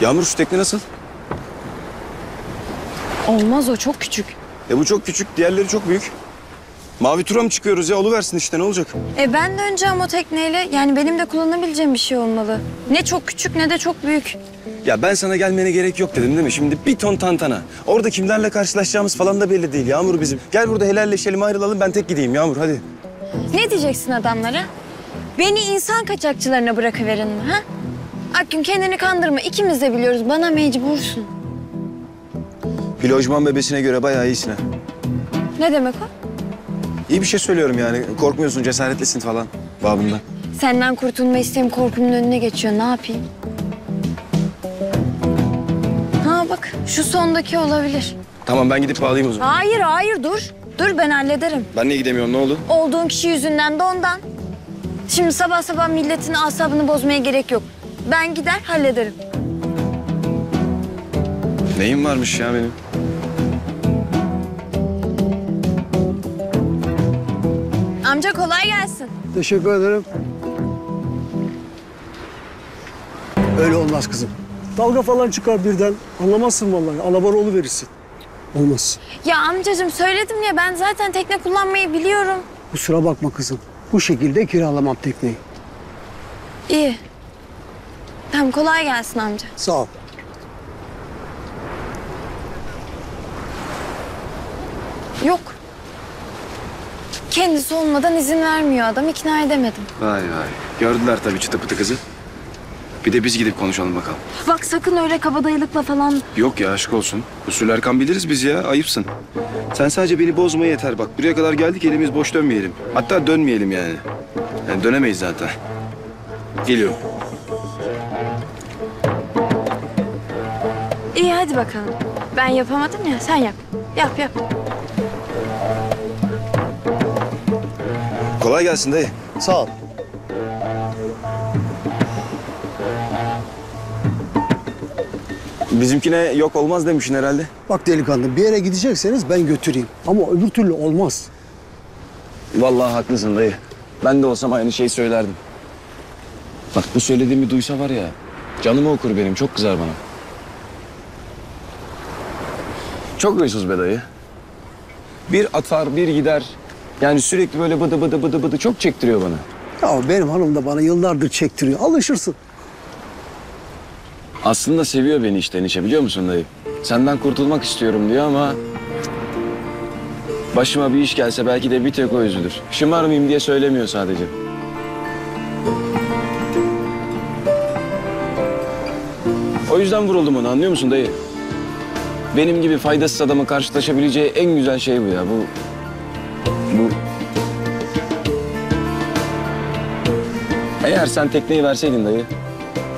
Yağmur, şu tekne nasıl? Olmaz, o çok küçük. Bu çok küçük, diğerleri çok büyük. Mavi tura mı çıkıyoruz ya? Oluversin işte, ne olacak? Ben döneceğim o tekneyle. Yani benim de kullanabileceğim bir şey olmalı. Ne çok küçük ne de çok büyük. Ben sana gelmene gerek yok dedim değil mi? Şimdi bir ton tantana. Orada kimlerle karşılaşacağımız falan da belli değil Yağmur bizim. Gel burada helalleşelim, ayrılalım, ben tek gideyim Yağmur, hadi. Ne diyeceksin adamlara? Beni insan kaçakçılarına bırakıverin mi ha? Akgün, kendini kandırma, ikimiz de biliyoruz, bana mecbursun. Bir lojman bebesine göre bayağı iyisin ha. Ne demek o? İyi bir şey söylüyorum yani. Korkmuyorsun, cesaretlisin falan babında. Senden kurtulma isteğim korkumun önüne geçiyor. Ne yapayım? Ha bak, şu sondaki olabilir. Tamam, ben gidip bağlayayım o zaman. Hayır, hayır, dur. Dur, ben hallederim. Ben niye gidemiyorum, ne oldu? Olduğun kişi yüzünden de ondan. Şimdi sabah sabah milletin asabını bozmaya gerek yok. Ben gider hallederim. Neyim varmış ya benim? Amca, kolay gelsin. Teşekkür ederim. Öyle olmaz kızım. Dalga falan çıkar birden. Anlamazsın vallahi. Alabora oluverirsin. Olmaz. Ya amcacığım, söyledim ya, ben zaten tekne kullanmayı biliyorum. Kusura bakma kızım. Bu şekilde kiralamam tekneyi. İyi. Tamam, kolay gelsin amca. Sağ ol. Yok. Kendisi olmadan izin vermiyor adam. İkna edemedim. Vay vay. Gördüler tabii çıtı pıtı kızı. Bir de biz gidip konuşalım bakalım. Bak sakın öyle kabadayılıkla falan. Yok ya, aşk olsun. Usul erkan biliriz biz ya. Ayıpsın. Sen sadece beni bozma yeter bak. Buraya kadar geldik, elimiz boş dönmeyelim. Hatta dönmeyelim yani. Dönemeyiz zaten. Geliyor. İyi, hadi bakalım. Ben yapamadım ya, sen yap. Yap yap. Kolay gelsin dayı. Sağ ol. Bizimkine yok olmaz demişsin herhalde. Bak delikanlı, bir yere gidecekseniz ben götüreyim. Ama öbür türlü olmaz. Vallahi haklısın dayı. Ben de olsam aynı şeyi söylerdim. Bak bu söylediğimi duysa var ya, canımı okur benim, çok kızar bana. Çok huysuz be dayı. Bir atar, bir gider. Yani sürekli böyle bıdı bıdı bıdı bıdı çok çektiriyor bana. Ya benim hanım da bana yıllardır çektiriyor. Alışırsın. Aslında seviyor beni içten içe, biliyor musun dayı? Senden kurtulmak istiyorum diyor ama... başıma bir iş gelse belki de bir tek o üzülür. Şımarmayayım diye söylemiyor sadece. O yüzden vuruldum ona, anlıyor musun dayı? Benim gibi faydasız adamın karşılaşabileceği en güzel şey bu ya. Bu... Eğer sen tekneyi verseydin dayı,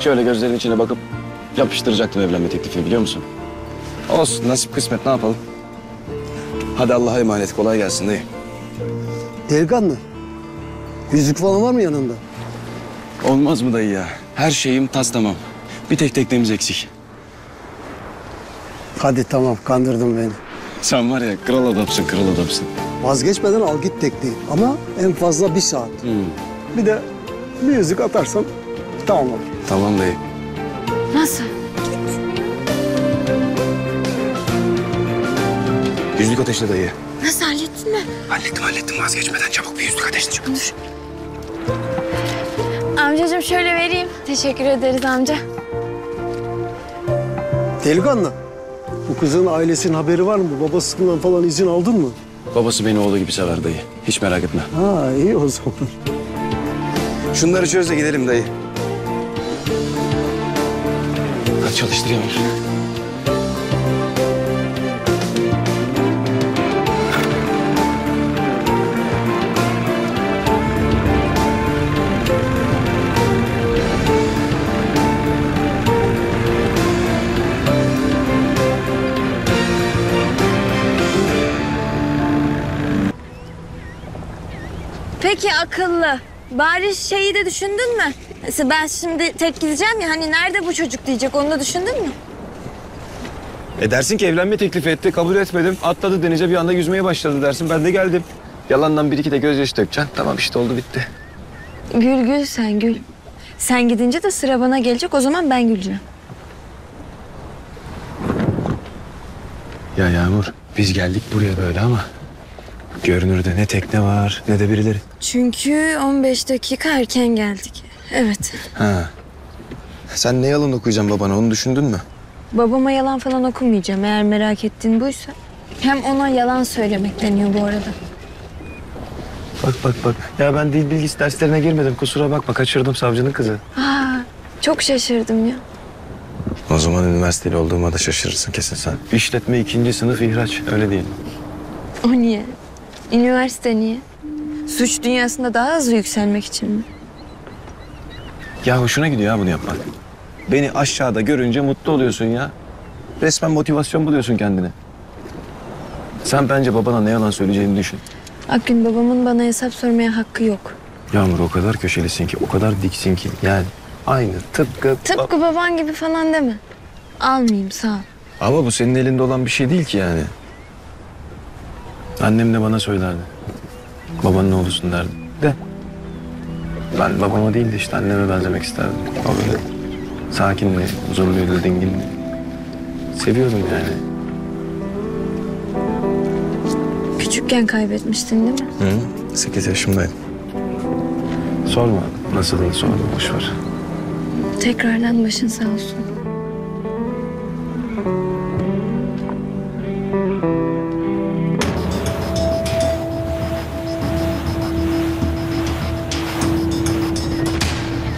şöyle gözlerinin içine bakıp yapıştıracaktım evlenme teklifini, biliyor musun? Olsun, nasip kısmet, ne yapalım? Hadi Allah'a emanet, kolay gelsin dayı. Delikanlı, yüzük falan var mı yanında? Olmaz mı dayı ya? Her şeyim tas tamam. Bir tek teknemiz eksik. Hadi tamam, kandırdın beni. Sen var ya, kral adamsın, kral adamsın. Vazgeçmeden al git tekneyi ama en fazla bir saat. Bir de bir yüzük atarsan tamam olur. Tamam dayı. Nasıl? Yüzük ateşle dayı. Nasıl, hallettin mi? Hallettim hallettim, vazgeçmeden çabuk bir yüzük ateşle, çabuk. Dur. Amcacığım, şöyle vereyim. Teşekkür ederiz amca. Delikanlı, bu kızın ailesinin haberi var mı? Babasından falan izin aldın mı? Babası beni oğlu gibi sever dayı. Hiç merak etme. Ha, iyi o zaman. Şunları çöz de gidelim dayı. Hadi çalıştırayım. Peki akıllı. Bari şeyi de düşündün mü? Ben şimdi tek gideceğim ya, hani nerede bu çocuk diyecek, onu da düşündün mü? Dersin ki evlenme teklifi etti, kabul etmedim. Atladı denize, bir anda yüzmeye başladı dersin. Ben de geldim. Yalandan bir iki de gözyaşı dökeceksin. Tamam işte, oldu bitti. Gül gül sen gül. Sen gidince de sıra bana gelecek, o zaman ben güleceğim. Ya Yağmur, biz geldik buraya böyle ama görünürde ne tekne var ne de birileri. Çünkü 15 dakika erken geldik. Evet. Ha. Sen ne yalan okuyacaksın babana, onu düşündün mü? Babama yalan falan okumayacağım, eğer merak ettiğin buysa. Hem ona yalan söylemek deniyor bu arada. Bak. Ya ben dil bilgisi derslerine girmedim, kusura bakma, kaçırdım savcının kızı. Aa, çok şaşırdım ya. O zaman üniversiteli olduğuma da şaşırırsın kesin sen. İşletme 2. sınıf ihraç, öyle değil mi? O niye? Üniversite niye? Suç dünyasında daha hızlı yükselmek için mi? Ya hoşuna gidiyor ya bunu yapmak. Beni aşağıda görünce mutlu oluyorsun ya. Resmen motivasyon buluyorsun kendine. Sen bence babana ne yalan söyleyeceğini düşün. Akgün, babamın bana hesap sormaya hakkı yok. Yağmur, o kadar köşelisin ki, o kadar diksin ki. Yani aynı tıpkı baban gibi falan deme. Almayayım, sağ ol. Ama bu senin elinde olan bir şey değil ki yani. Annem de bana söylerdi. Babanın oğlusun derdi. De. Ben babama değil de işte anneme benzemek isterdim. O böyle sakindi, zorluydu, dingindi. Seviyordum yani. Küçükken kaybetmiştin değil mi? Hı, 8 yaşımdaydım. Sorma, nasıldın sorma, boş ver. Tekrardan başın sağ olsun.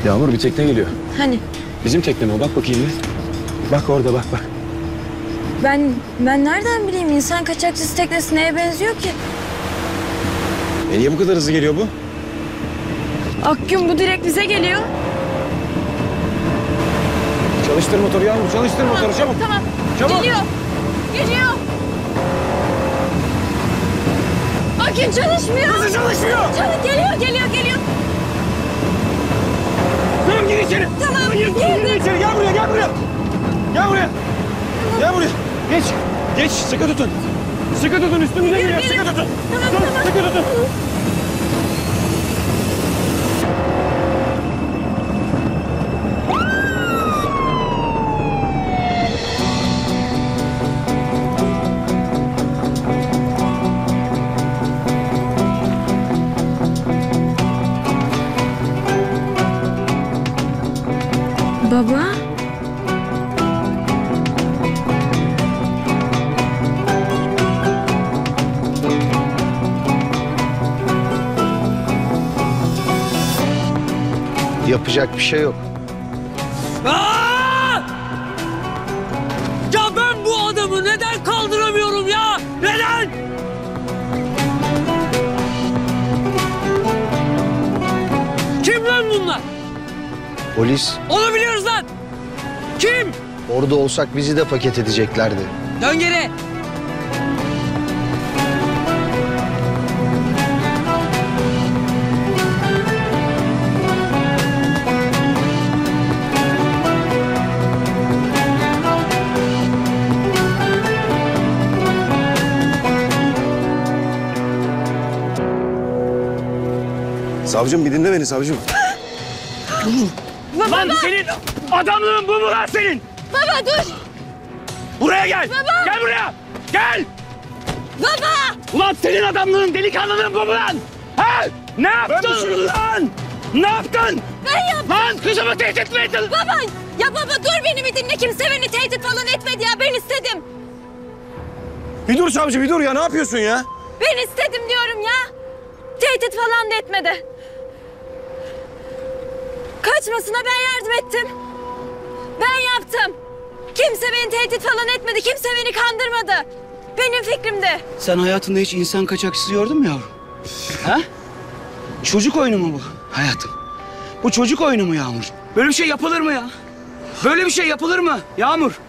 Yağmur, bir tekne geliyor. Hani? Bizim tekne mi o? Bak bakayım bir. Bak orada, bak. Ben nereden bileyim? İnsan kaçakçısı teknesi neye benziyor ki? Niye bu kadar hızlı geliyor bu? Akgün, bu direkt bize geliyor. Çalıştır motoru Yağmur, çalıştır motoru çabuk. Tamam, geliyor. Akgün çalışmıyor. Nasıl çalışmıyor? Geliyor. Tamam, gir içeri. Tamam, gir içeri. Gel buraya. Gel buraya. Geç. Sıkı tutun. Üstümüze giriyor. Sıkı tutun. Tamam. Sıkı tutun. Baba? Yapacak bir şey yok. Aa! Ya ben bu adamı neden kaldıramıyorum ya? Neden? Kim lan bunlar? Polis. Onu biliyoruz lan. Kim? Orada olsak bizi de paket edeceklerdi. Dön geri. Savcım, bir dinle beni savcım. Baba, lan baba. Senin adamlığın bu mu lan senin? Baba dur. Buraya gel. Baba. Gel buraya. Gel. Baba. Ulan senin adamlığın, delikanlılığın bu mu lan? Ha? Ne yaptın lan? Ne yaptın? Ben yaptım. Lan kızımı tehdit mi ettin? Baba. Ya baba dur, beni bir dinle. Kimse beni tehdit falan etmedi ya. Ben istedim. Bir dur savcı, bir dur ya. Ne yapıyorsun ya? Ben istedim diyorum ya. Tehdit falan da etmedi. Kaçmasına ben yardım ettim. Ben yaptım. Kimse beni tehdit falan etmedi. Kimse beni kandırmadı. Benim fikrimdi. Sen hayatında hiç insan kaçakçısı gördün mü yavrum? Ha? Çocuk oyunu mu bu hayatım? Bu çocuk oyunu mu Yağmur? Böyle bir şey yapılır mı ya? Böyle bir şey yapılır mı Yağmur?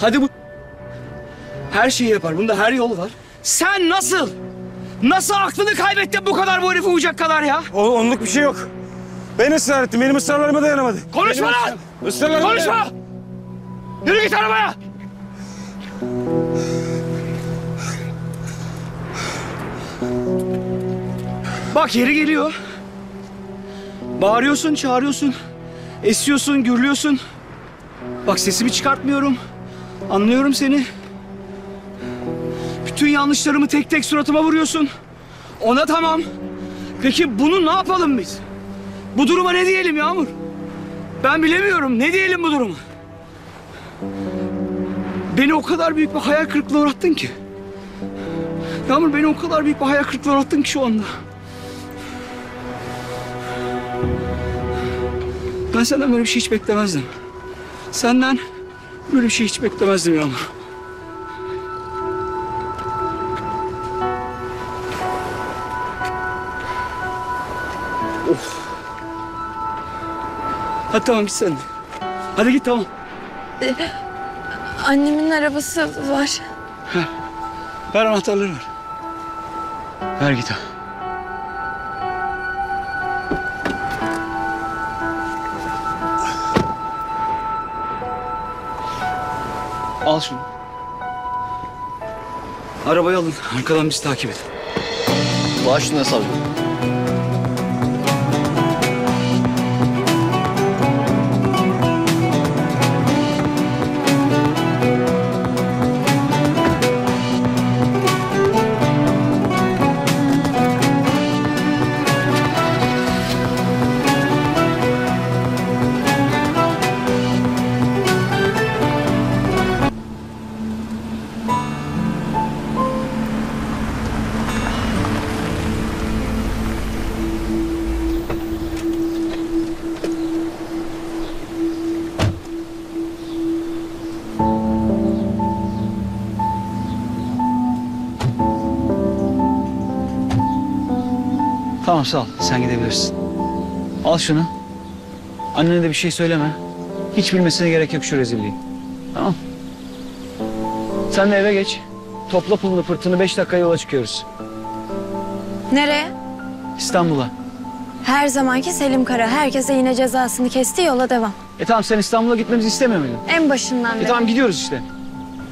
Hadi bu her şeyi yapar. Bunda her yolu var. Sen nasıl aklını kaybettin bu kadar bu herife uyacak kadar ya? Onluk bir şey yok. Ben ısrar ettim. Benim ısrarlarıma dayanamadı. Konuşma lan! Konuşma! Yürü git arabaya! Bak yeri geliyor. Bağırıyorsun, çağırıyorsun. Esiyorsun, gürlüyorsun. Bak sesimi çıkartmıyorum. Anlıyorum seni. Bütün yanlışlarımı tek tek suratıma vuruyorsun. Ona tamam. Peki bunu ne yapalım biz? Bu duruma ne diyelim Yağmur? Ben bilemiyorum. Ne diyelim bu duruma? Beni o kadar büyük bir hayal kırıklığına uğrattın ki. Yağmur, beni o kadar büyük bir hayal kırıklığına uğrattın ki şu anda. Ben senden böyle bir şey hiç beklemezdim. Senden böyle bir şey hiç beklemezdim Yağmur. Of. Hadi tamam, git sen de. Hadi git, tamam. Annemin arabası var. Ver. Ver anahtarları, ver. Ver git ha. Al şunu. Arabayı alın. Arkadan bizi takip edin. Bağış şuna savcı. Tamam, sağ ol. Sen gidebilirsin. Al şunu. Annene de bir şey söyleme. Hiç bilmesine gerek yok şu rezilliği. Tamam. Sen de eve geç. Topla pulunu pırtını, 5 dakika yola çıkıyoruz. Nereye? İstanbul'a. Her zamanki Selim Kara. Herkese yine cezasını kesti, yola devam. Tamam, sen İstanbul'a gitmemizi istemiyor muydun? En başından beri. Tamam, gidiyoruz işte.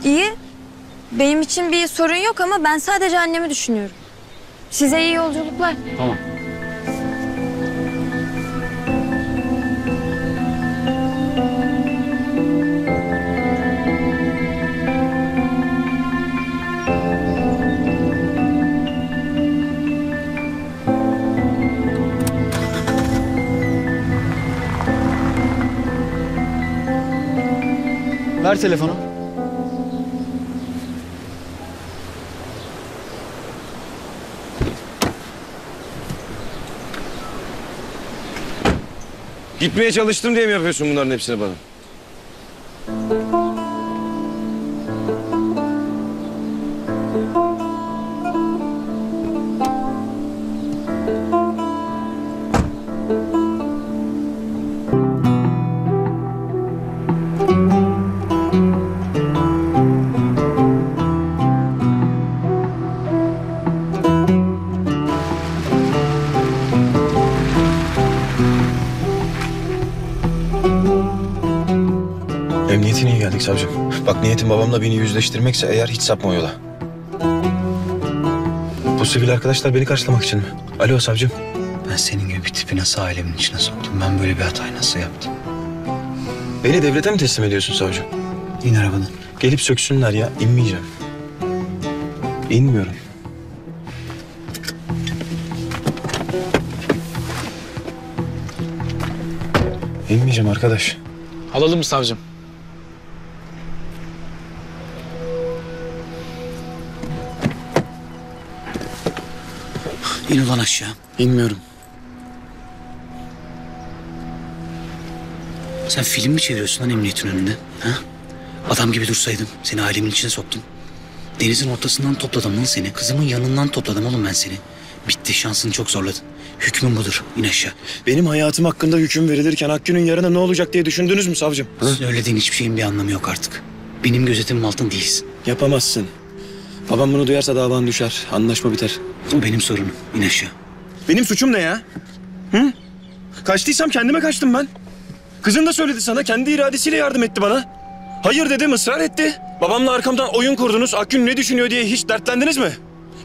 İyi. Benim için bir sorun yok ama ben sadece annemi düşünüyorum. Size iyi yolculuklar. Tamam. Ver telefonu. Gitmeye çalıştım diye mi yapıyorsun bunların hepsini bana? Emniyete niye geldik savcım? Bak, niyetim babamla beni yüzleştirmekse eğer, hiç sapma o yola. Bu sivil arkadaşlar beni karşılamak için mi? Alo savcım. Ben senin gibi bir tipi nasıl ailemin içine soktum? Ben böyle bir hatayı nasıl yaptım? Beni devlete mi teslim ediyorsun savcım? İn arabadan. Gelip söksünler ya. İnmeyeceğim. İnmiyorum. İnmeyeceğim arkadaş. Alalım mı savcım? İn ulan aşağı. İnmiyorum. Sen film mi çeviriyorsun lan emniyetin önünde? Ha? Adam gibi dursaydın, seni ailemin içine soktum. Denizin ortasından topladım lan seni. Kızımın yanından topladım oğlum ben seni. Bitti, şansını çok zorladın. Hükmün budur. İn aşağı. Benim hayatım hakkında hüküm verilirken Hakkı'nın yarına ne olacak diye düşündünüz mü savcım? Söylediğin hiçbir şeyin bir anlamı yok artık. Benim gözetimin altında değilsin. Yapamazsın. Babam bunu duyarsa davan düşer. Anlaşma biter. Bu benim sorunum. İn aşağı. Benim suçum ne ya? Hı? Kaçtıysam kendime kaçtım ben. Kızın da söyledi sana. Kendi iradesiyle yardım etti bana. Hayır dedim, ısrar etti. Babamla arkamdan oyun kurdunuz. Akgün ne düşünüyor diye hiç dertlendiniz mi?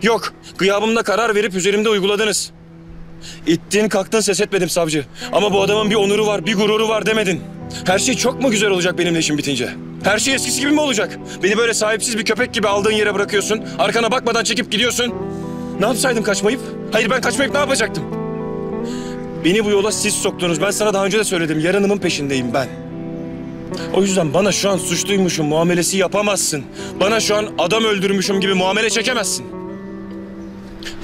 Yok. Gıyabımda karar verip üzerimde uyguladınız. İttin kalktın, ses etmedim savcı. Ama bu adamın bir onuru var, bir gururu var demedin. Her şey çok mu güzel olacak benimle işim bitince? Her şey eskisi gibi mi olacak? Beni böyle sahipsiz bir köpek gibi aldığın yere bırakıyorsun. Arkana bakmadan çekip gidiyorsun. Ne yapsaydım kaçmayıp? Hayır, ben kaçmayıp ne yapacaktım? Beni bu yola siz soktunuz. Ben sana daha önce de söyledim. Yaranımın peşindeyim ben. O yüzden bana şu an suçluymuşum muamelesi yapamazsın. Bana şu an adam öldürmüşüm gibi muamele çekemezsin.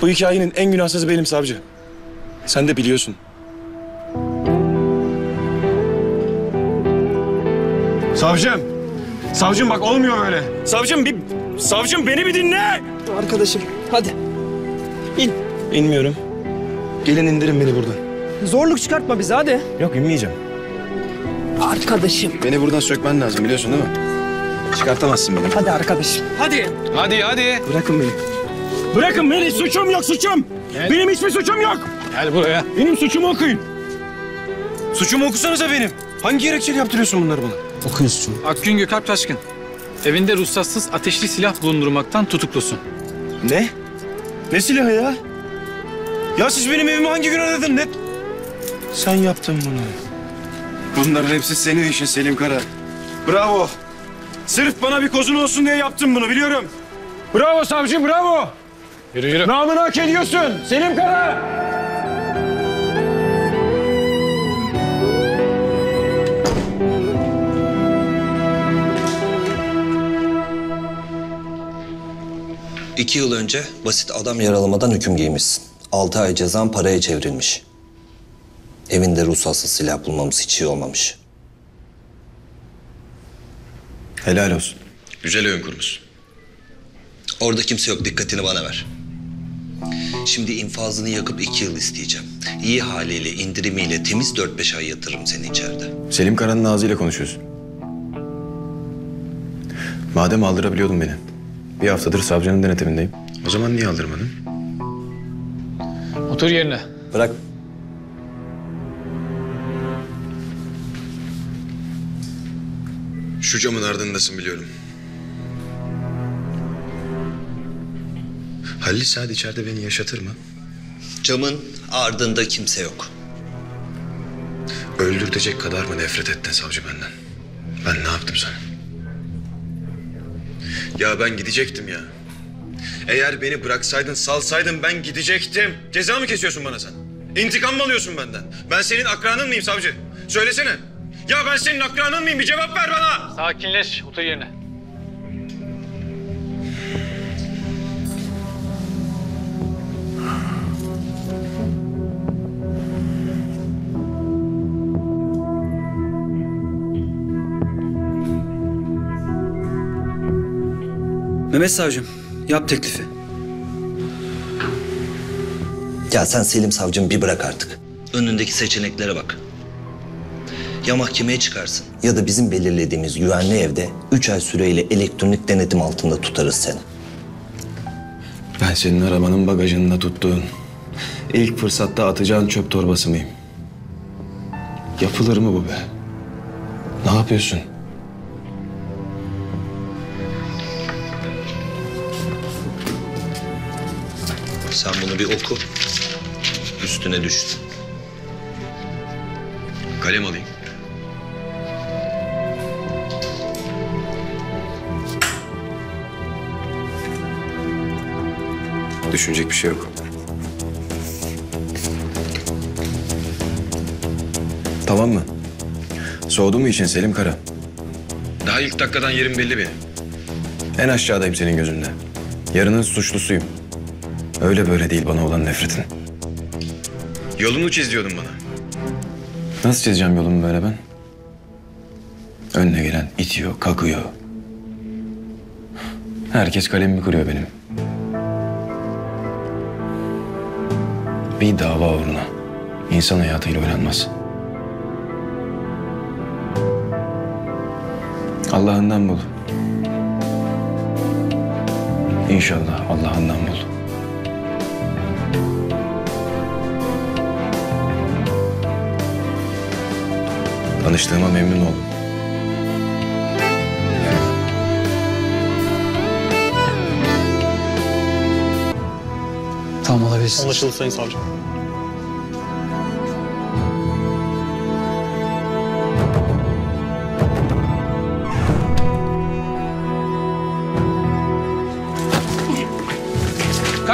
Bu hikayenin en günahsızı benim savcı. Sen de biliyorsun. Savcım! Savcım bak olmuyor öyle. Savcım bir... Savcım beni bir dinle! Arkadaşım hadi. İn. İnmiyorum. Gelin indirin beni buradan. Zorluk çıkartma bizi hadi. Yok inmeyeceğim. Arkadaşım. Beni buradan sökmen lazım biliyorsun değil mi? Çıkartamazsın beni. Hadi arkadaşım. Hadi. Hadi hadi. Bırakın beni. Bırakın beni. Suçum yok suçum. Evet. Benim hiçbir suçum yok. Gel buraya. Benim suçumu okuyun. Suçumu okusanıza benim. Hangi gerekçeyle yaptırıyorsun bunları bana? Okuyun suçumu. Akgün Gökalp Taşkın. Evinde ruhsatsız ateşli silah bulundurmaktan tutuklusun. Ne? Ne silahı ya? Ya siz benim evimi hangi gün aradın? Ne? Sen yaptın bunu. Bunların hepsi senin işin Selim Kara. Bravo. Sırf bana bir kozun olsun diye yaptın bunu biliyorum. Bravo savcı bravo. Yürü yürü. Namını hak ediyorsun Selim Kara. İki yıl önce basit adam yaralamadan hüküm giymişsin. 6 ay cezan paraya çevrilmiş. Evinde ruhsatsız silah bulmamız hiç iyi olmamış. Helal olsun. Güzel oyun kurmuş. Orada kimse yok. Dikkatini bana ver. Şimdi infazını yakıp 2 yıl isteyeceğim. İyi haliyle, indirimiyle temiz 4-5 ay yatırırım seni içeride. Selim Kara'nın ağzıyla konuşuyorsun. Madem aldırabiliyordun beni. Bir haftadır savcının denetimindeyim. O zaman niye aldırmadın? Otur yerine. Bırak. Şu camın ardındasın biliyorum. Halil Saad içeride beni yaşatır mı? Camın ardında kimse yok. Öldürtecek kadar mı nefret ettin savcı benden? Ben ne yaptım sana? Ya ben gidecektim ya. Eğer beni bıraksaydın, salsaydın ben gidecektim. Ceza mı kesiyorsun bana sen? İntikam mı alıyorsun benden? Ben senin akranın mıyım savcı? Söylesene. Ya ben senin akranın mıyım? Bir cevap ver bana. Sakinleş, otur yerine. Mehmet savcım, yap teklifi. Ya sen Selim savcım bir bırak artık. Önündeki seçeneklere bak. Ya mahkemeye çıkarsın ya da bizim belirlediğimiz güvenli evde 3 ay süreyle elektronik denetim altında tutarız seni. Ben senin arabanın bagajında tuttuğun, ilk fırsatta atacağın çöp torbası mıyım? Yapılır mı bu be? Ne yapıyorsun? Sen bunu bir oku, üstüne düştün. Kalem alayım. Düşünecek bir şey yok. Tamam mı? Soğudu mu için Selim Kara? Daha ilk dakikadan yerim belli benim. En aşağıdayım senin gözünde. Yarının suçlusuyum. Öyle böyle değil bana olan nefretin. Yolunu çiziyordun bana. Nasıl çizeceğim yolumu böyle ben? Önüne gelen itiyor, kakıyor. Herkes kalemimi kırıyor benim. Bir dava uğruna insan hayatıyla oynanmaz. Allah'ından bul. İnşallah Allah'ından bul. Tanıştığıma memnun oldum. Tamam olabilirsiniz. Anlaşıldı sayın savcı.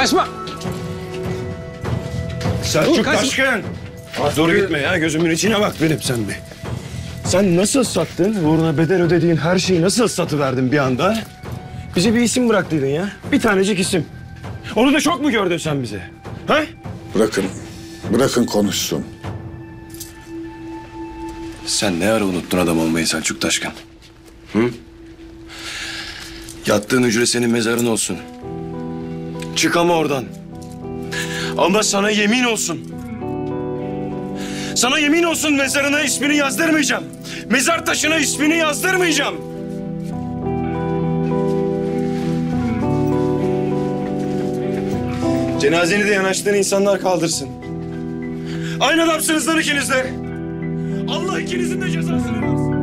Kaçma. Selçuk Taşkın. Dur gitme ya. Gözümün içine bak benim sen bir. Sen nasıl sattın? Uğruna bedel ödediğin her şeyi nasıl satıverdin bir anda? Bize bir isim bıraktıydın ya. Bir tanecik isim. Onu da şok mu gördün sen bize? Ha? Bırakın. Bırakın konuşsun. Sen ne ara unuttun adam olmayı Selçuk Taşkın? Hı? Yattığın hücre senin mezarın olsun. Çık ama oradan. Ama sana yemin olsun. Sana yemin olsun mezarına ismini yazdırmayacağım. Mezar taşına ismini yazdırmayacağım. Cenazeni de yanaştığın insanlar kaldırsın. Aynı adamsınız lan ikiniz de. Allah ikinizin de cezasını versin.